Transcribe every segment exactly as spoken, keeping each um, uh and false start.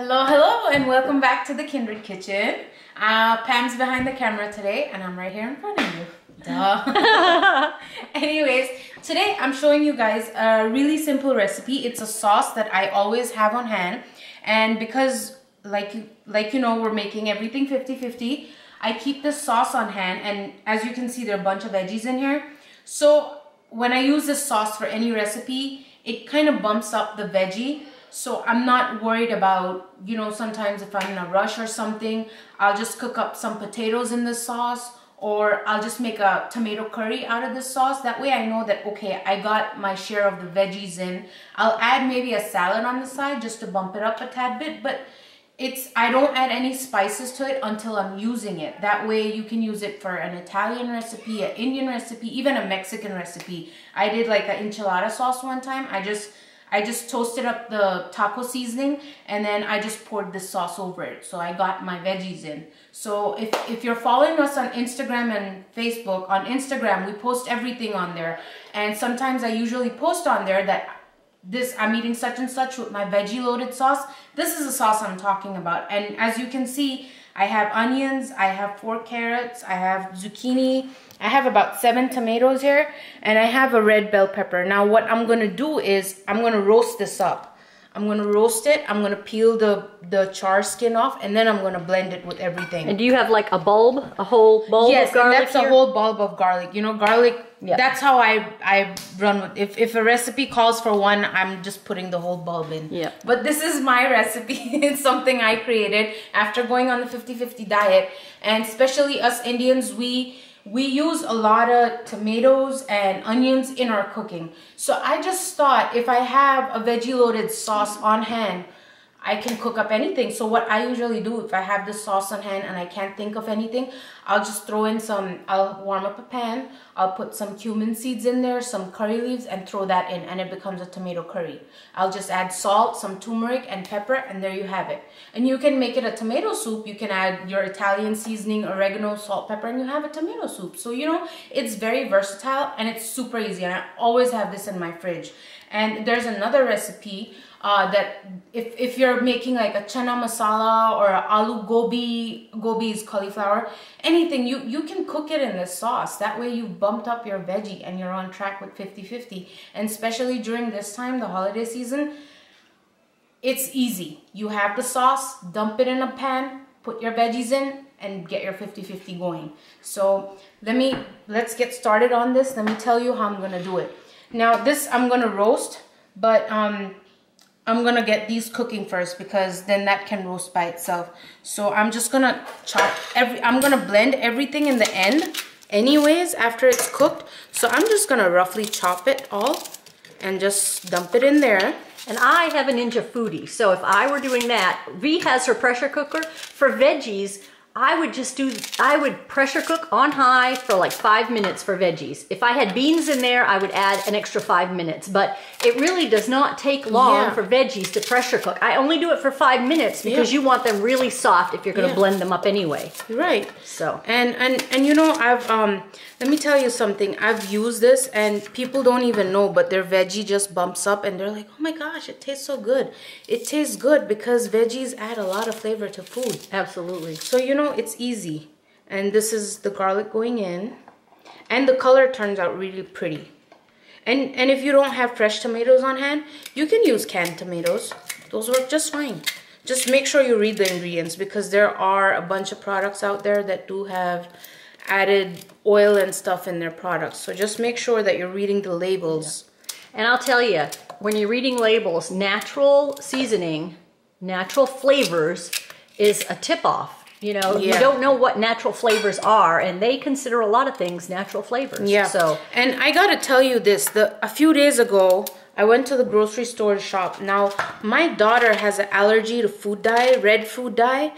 Hello, hello, and welcome back to the Kindred Kitchen. Uh, Pam's behind the camera today, and I'm right here in front of you. Duh. Anyways, today I'm showing you guys a really simple recipe. It's a sauce that I always have on hand, and because, like you, like you know, we're making everything fifty fifty, I keep this sauce on hand, and as you can see, there are a bunch of veggies in here. So when I use this sauce for any recipe, it kind of bumps up the veggie. So I'm not worried about, you know, sometimes if I'm in a rush or something, I'll just cook up some potatoes in this sauce, or I'll just make a tomato curry out of this sauce. That way I know that, okay, I got my share of the veggies in. I'll add maybe a salad on the side just to bump it up a tad bit, but it's, I don't add any spices to it until I'm using it. That way you can use it for an Italian recipe, an Indian recipe, even a Mexican recipe. I did like an enchilada sauce one time. I just... I just toasted up the taco seasoning and then I just poured this sauce over it. So I got my veggies in. So if, if you're following us on Instagram and Facebook, on Instagram, we post everything on there. And sometimes I usually post on there that this, I'm eating such and such with my veggie loaded sauce. This is the sauce I'm talking about. And as you can see, I have onions, I have four carrots, I have zucchini, I have about seven tomatoes here, and I have a red bell pepper. Now what I'm going to do is I'm going to roast this up. I'm going to roast it, I'm going to peel the, the char skin off, and then I'm going to blend it with everything. And do you have like a bulb, a whole bulb yes, of garlic? Yes, that's here? A whole bulb of garlic. You know, garlic, yeah. That's how I, I run with it. If, if a recipe calls for one, I'm just putting the whole bulb in. Yeah. But this is my recipe. It's something I created after going on the fifty fifty diet. And especially us Indians, we... We use a lot of tomatoes and onions in our cooking. So I just thought if I have a veggie loaded sauce on hand, I can cook up anything. So what I usually do if I have the sauce on hand and I can't think of anything, I'll just throw in some, I'll warm up a pan, I'll put some cumin seeds in there, some curry leaves, and throw that in, and it becomes a tomato curry. I'll just add salt, some turmeric and pepper, and there you have it. And you can make it a tomato soup. You can add your Italian seasoning, oregano, salt, pepper, and you have a tomato soup. So, you know, it's very versatile and it's super easy, and I always have this in my fridge. And there's another recipe uh, that if, if you're making like a chana masala or a aloo gobi, gobi is cauliflower, anything, you, you can cook it in this sauce. That way you've bumped up your veggie and you're on track with fifty fifty. And especially during this time, the holiday season, it's easy. You have the sauce, dump it in a pan, put your veggies in, and get your fifty fifty going. So let me, let's get started on this. Let me tell you how I'm gonna do it. Now this I'm gonna roast, but um, I'm gonna get these cooking first because then that can roast by itself. So I'm just gonna chop every, I'm gonna blend everything in the end anyways after it's cooked. So I'm just gonna roughly chop it all and just dump it in there. And I have a Ninja Foodie. So if I were doing that, V has her pressure cooker for veggies. I would just do, I would pressure cook on high for like five minutes for veggies. If I had beans in there, I would add an extra five minutes, but it really does not take long yeah. for veggies to pressure cook. I only do it for five minutes because yeah. you want them really soft if you're gonna yeah. blend them up anyway. Right. So. And, and, and you know, I've, um, let me tell you something. I've used this and people don't even know, but their veggie just bumps up and they're like, oh my gosh, it tastes so good. It tastes good because veggies add a lot of flavor to food. Absolutely. So, you know, it's easy. And this is the garlic going in, and the color turns out really pretty. And and if you don't have fresh tomatoes on hand, you can use canned tomatoes. Those work just fine. Just make sure you read the ingredients, because there are a bunch of products out there that do have added oil and stuff in their products. So just make sure that you're reading the labels. And I'll tell you, when you're reading labels, natural seasoning, natural flavors is a tip-off. You know, yeah. you don't know what natural flavors are, and they consider a lot of things natural flavors. Yeah. So, and I gotta tell you this: the a few days ago, I went to the grocery store shop. Now, my daughter has an allergy to food dye, red food dye,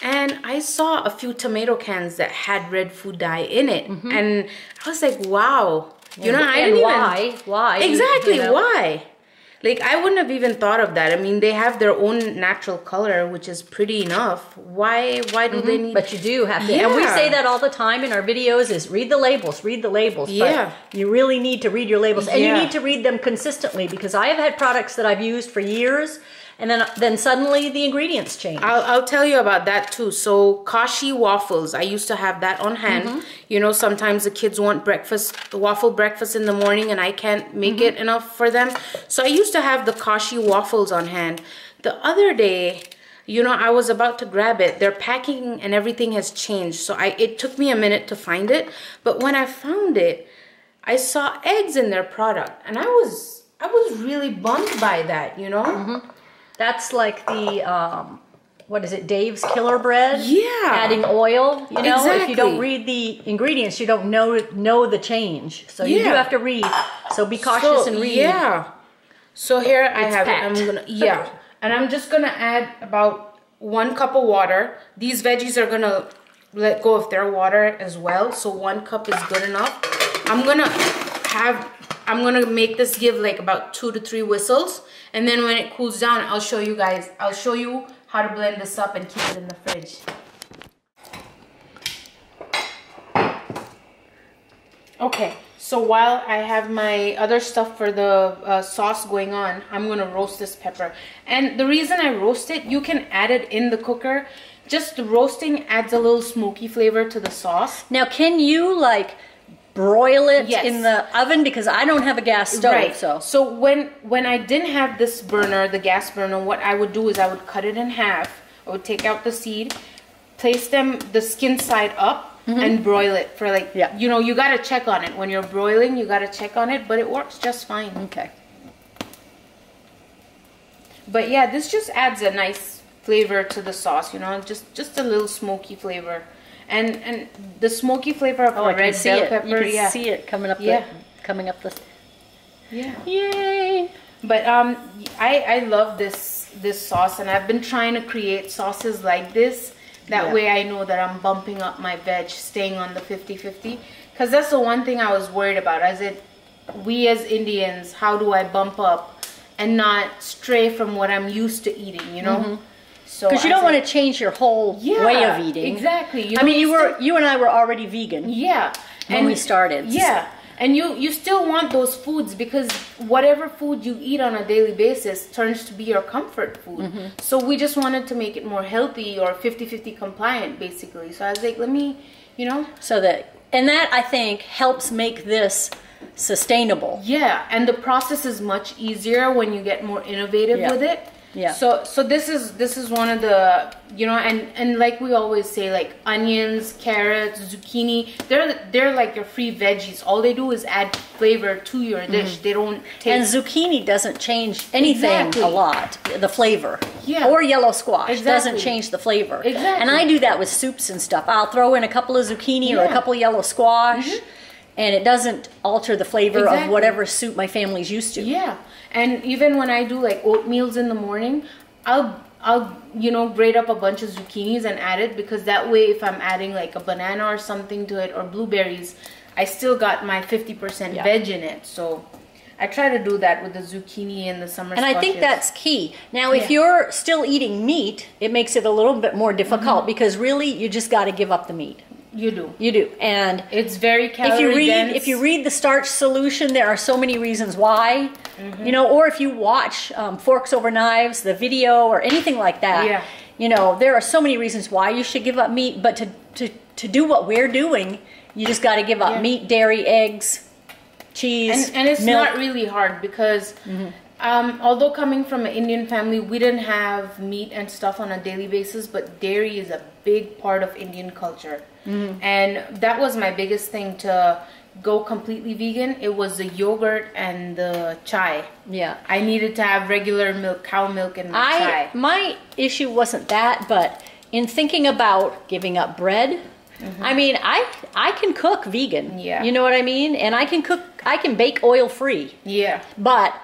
and I saw a few tomato cans that had red food dye in it, mm-hmm. and I was like, "Wow!" You and, know, I didn't why, even why exactly you know? why. Like, I wouldn't have even thought of that. I mean, they have their own natural color, which is pretty enough. Why Why do mm-hmm. they need... But you do have to. Yeah. And we say that all the time in our videos is read the labels, read the labels. Yeah. But you really need to read your labels. And yeah. you need to read them consistently, because I have had products that I've used for years, and then then suddenly the ingredients change. I'll, I'll tell you about that too. So Kashi waffles, I used to have that on hand. Mm-hmm. You know, sometimes the kids want breakfast, waffle breakfast in the morning, and I can't make mm-hmm. it enough for them. So I used to have the Kashi waffles on hand. The other day, you know, I was about to grab it. Their packing and everything has changed. So I it took me a minute to find it. But when I found it, I saw eggs in their product. And I was I was really bummed by that, you know? Mm-hmm. That's like the, um, what is it, Dave's Killer Bread? Yeah. Adding oil. You know, exactly. If you don't read the ingredients, you don't know, know the change. So yeah. you do have to read. So be cautious so, and read. Yeah. So here it's I have packed. it. I'm gonna, yeah. And I'm just gonna add about one cup of water. These veggies are gonna let go of their water as well, so one cup is good enough. I'm gonna have, I'm gonna make this give like about two to three whistles, and then when it cools down, I'll show you guys, I'll show you how to blend this up and keep it in the fridge. Okay, so while I have my other stuff for the uh, sauce going on, I'm gonna roast this pepper. And the reason I roast it, you can add it in the cooker. Just the roasting adds a little smoky flavor to the sauce. Now, can you like broil it yes. in the oven? Because I don't have a gas stove, right. so. So when, when I didn't have this burner, the gas burner, what I would do is I would cut it in half. I would take out the seed, place them the skin side up, Mm-hmm. and broil it for like, yeah. you know, you got to check on it. When you're broiling, you got to check on it, but it works just fine. Okay. But yeah, this just adds a nice flavor to the sauce, you know, just just a little smoky flavor. And and the smoky flavor of oh, the red bell pepper. You can yeah. see it coming up yeah. the, coming up the... Yeah. Yay! But um, I, I love this, this sauce, and I've been trying to create sauces like this. That yeah. way I know that I'm bumping up my veg, staying on the fifty fifty. Because that's the one thing I was worried about. I said, we as Indians, how do I bump up and not stray from what I'm used to eating, you know? Mm-hmm. So because you don't want to change your whole yeah, way of eating. Exactly. You I mean, you were you and I were already vegan. Yeah. When and, we started. Yeah. So. And you, you still want those foods because whatever food you eat on a daily basis turns to be your comfort food. Mm-hmm. So we just wanted to make it more healthy or fifty fifty compliant, basically. So I was like, let me, you know. So that, and that I think helps make this sustainable. Yeah, and the process is much easier when you get more innovative yeah. with it. Yeah. So so this is this is one of the, you know, and and like we always say, like onions, carrots, zucchini, they're they're like your free veggies. All they do is add flavor to your dish. Mm-hmm. They don't taste. And zucchini doesn't change anything exactly. a lot. The flavor. Yeah. Or yellow squash exactly. doesn't change the flavor. Exactly. And I do that with soups and stuff. I'll throw in a couple of zucchini yeah. or a couple of yellow squash. Mm-hmm. And it doesn't alter the flavor exactly. of whatever soup my family's used to. Yeah. And even when I do like oatmeals in the morning, I'll, I'll you know, grate up a bunch of zucchinis and add it, because that way if I'm adding like a banana or something to it or blueberries, I still got my fifty percent yeah. veg in it. So I try to do that with the zucchini and the summer And squashes. I think that's key. Now, yeah. if you're still eating meat, it makes it a little bit more difficult mm-hmm. because really you just got to give up the meat. You do. You do. And it's very calorie if you read, dense. If you read The Starch Solution, there are so many reasons why. Mm-hmm. You know, or if you watch um, Forks Over Knives, the video, or anything like that, yeah. you know, there are so many reasons why you should give up meat. But to, to, to do what we're doing, you just got to give up yeah. meat, dairy, eggs, cheese, And, and it's milk. Not really hard because... Mm-hmm. Um, although coming from an Indian family, we didn't have meat and stuff on a daily basis, but dairy is a big part of Indian culture. Mm-hmm. And that was my biggest thing to go completely vegan. It was the yogurt and the chai. Yeah. I needed to have regular milk, cow milk and I, chai. My issue wasn't that, but in thinking about giving up bread, Mm-hmm. I mean, I I can cook vegan. Yeah. You know what I mean? And I can cook, I can bake oil-free. Yeah. But...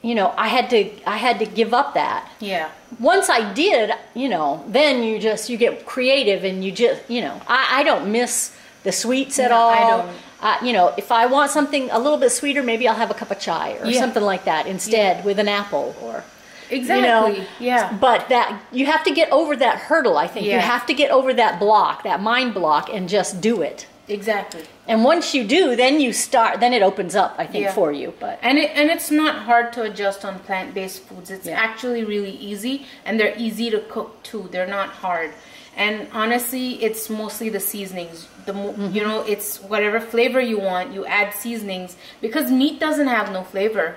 you know, I had to, I had to give up that. Yeah. Once I did, you know, then you just, you get creative and you just, you know, I, I don't miss the sweets at no, all. I don't. Uh, you know, if I want something a little bit sweeter, maybe I'll have a cup of chai or yeah. something like that instead yeah. with an apple or... Exactly. You know? Yeah. But that you have to get over that hurdle, I think. Yeah. You have to get over that block, that mind block, and just do it. Exactly. And once you do, then you start, then it opens up, I think, yeah. for you. But and it and it's not hard to adjust on plant-based foods. It's yeah. actually really easy, and they're easy to cook too. They're not hard. And honestly, it's mostly the seasonings. The mm-hmm. you know, it's whatever flavor you want, you add seasonings, because meat doesn't have no flavor.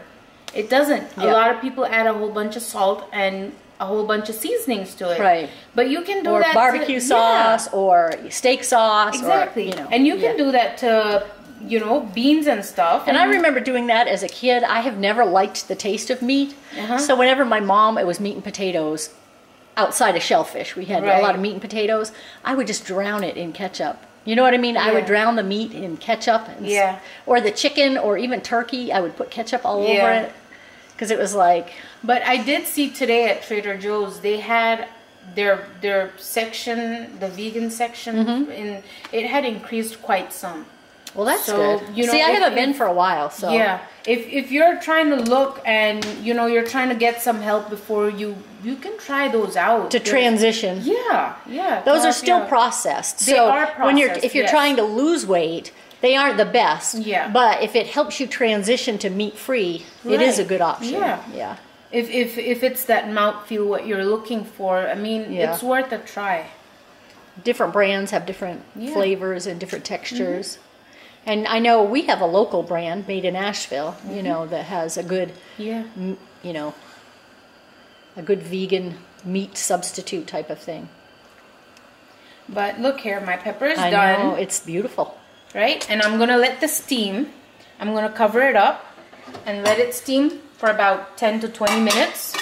It doesn't. Yeah. A lot of people add a whole bunch of salt and a whole bunch of seasonings to it. Right. But you can do or that barbecue to, sauce yeah. or steak sauce. Exactly. Or, you know, and you can yeah. do that to, you know, beans and stuff. And, and I remember doing that as a kid. I have never liked the taste of meat. Uh-huh. So whenever my mom, it was meat and potatoes outside of shellfish. We had right. a lot of meat and potatoes. I would just drown it in ketchup. You know what I mean? Yeah. I would drown the meat in ketchup. And yeah. Or the chicken or even turkey. I would put ketchup all yeah. over it. Because it was like... But I did see today at Trader Joe's, they had their their section, the vegan section, mm-hmm. and it had increased quite some. Well, that's so, good. You know, see, I if, haven't been for a while, so... Yeah. If, if you're trying to look and, you know, you're trying to get some help before you... You can try those out. To They're, transition. Yeah, yeah. Those are still yeah. processed. They so are processed, when you're, if you're yes. trying to lose weight... They aren't the best, yeah. but if it helps you transition to meat-free, right. it is a good option. Yeah. yeah. If, if, if it's that mouthfeel, what you're looking for, I mean, yeah. it's worth a try. Different brands have different yeah. flavors and different textures. Mm-hmm. And I know we have a local brand made in Asheville, mm-hmm. you know, that has a good, yeah. m you know, a good vegan meat substitute type of thing. But look here, my pepper is I done. I know, it's beautiful. Right, and I'm gonna let this steam. I'm gonna cover it up and let it steam for about ten to twenty minutes,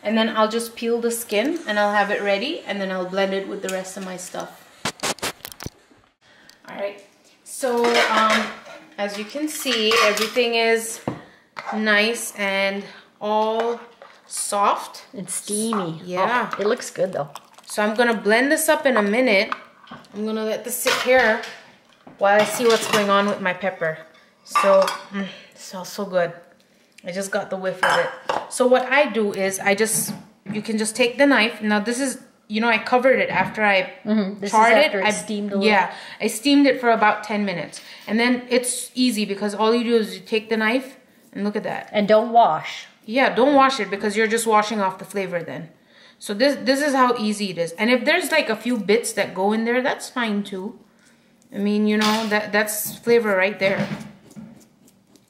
and then I'll just peel the skin and I'll have it ready, and then I'll blend it with the rest of my stuff. All right, so um, as you can see, everything is nice and all soft and steamy. Yeah, oh, it looks good though. So I'm gonna blend this up in a minute. I'm gonna let this sit here while I see what's going on with my pepper. So, mm, it smells so good. I just got the whiff of it. So what I do is I just, you can just take the knife. Now this is, you know, I covered it after I mm-hmm. charred it. I steamed it. Yeah, I steamed it for about ten minutes. And then it's easy because all you do is you take the knife and look at that. And don't wash. Yeah, don't wash it because you're just washing off the flavor then. So this, this is how easy it is. And if there's like a few bits that go in there, that's fine too. I mean, you know, that that's flavor right there.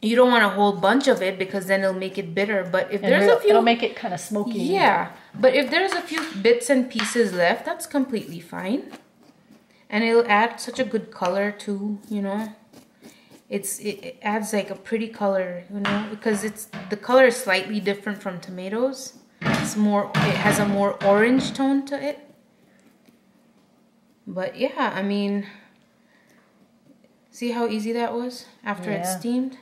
You don't want a whole bunch of it because then it'll make it bitter. But if and there's a few... It'll make it kind of smoky. Yeah. But if there's a few bits and pieces left, that's completely fine. And it'll add such a good color too, you know. It's it, it adds like a pretty color, you know, because it's the color is slightly different from tomatoes. It's more... It has a more orange tone to it. But yeah, I mean... See how easy that was after yeah. it steamed?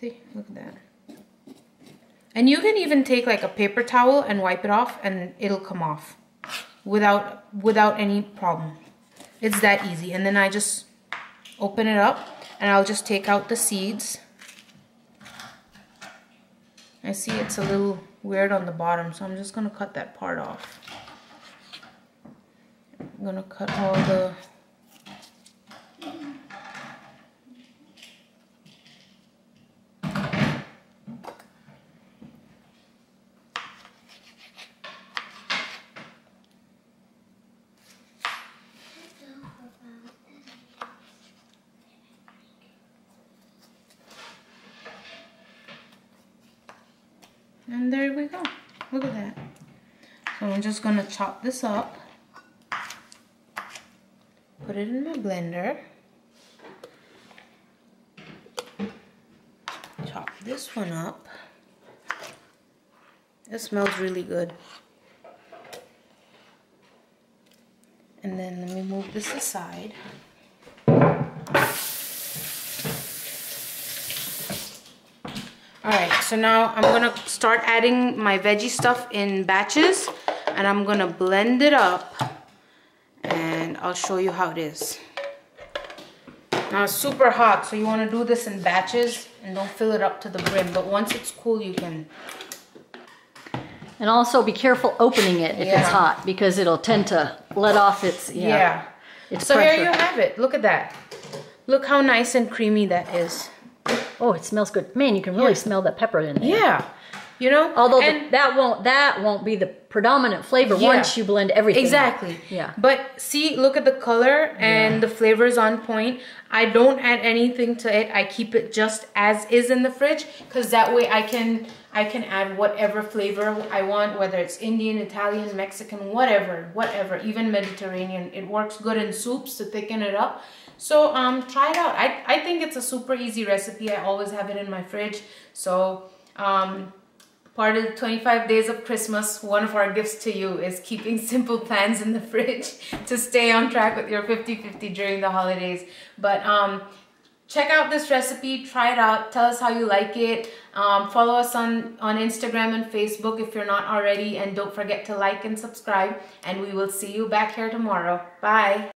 See, look at that. And you can even take like a paper towel and wipe it off and it'll come off without, without any problem. It's that easy. And then I just open it up and I'll just take out the seeds. I see it's a little weird on the bottom, so I'm just gonna cut that part off. I'm gonna cut all the and there we go. Look at that. So I'm just gonna chop this up. Put it in my blender. Chop this one up. It smells really good. And then let me move this aside. Alright, so now I'm gonna start adding my veggie stuff in batches and I'm gonna blend it up. I'll show you how it is. Now it's super hot, so you want to do this in batches and don't fill it up to the brim. But once it's cool, you can. And also be careful opening it if yeah. it's hot, because it'll tend to let off its, yeah. yeah. Its so pressure. Here you have it. Look at that. Look how nice and creamy that is. Oh, it smells good. Man, you can really yeah. smell that pepper in there. Yeah. You know? Although and the, that won't that won't be the predominant flavor yeah. once you blend everything. Exactly. Up. Yeah. But see, look at the color and yeah. the flavor is on point. I don't add anything to it. I keep it just as is in the fridge, because that way I can I can add whatever flavor I want, whether it's Indian, Italian, Mexican, whatever, whatever, even Mediterranean. It works good in soups to thicken it up. So um, try it out. I, I think it's a super easy recipe. I always have it in my fridge. So um, part of the twenty-five days of Christmas, one of our gifts to you is keeping simple plans in the fridge to stay on track with your fifty fifty during the holidays. But um, check out this recipe, try it out, tell us how you like it. Um, follow us on, on Instagram and Facebook if you're not already. And don't forget to like and subscribe. And we will see you back here tomorrow. Bye.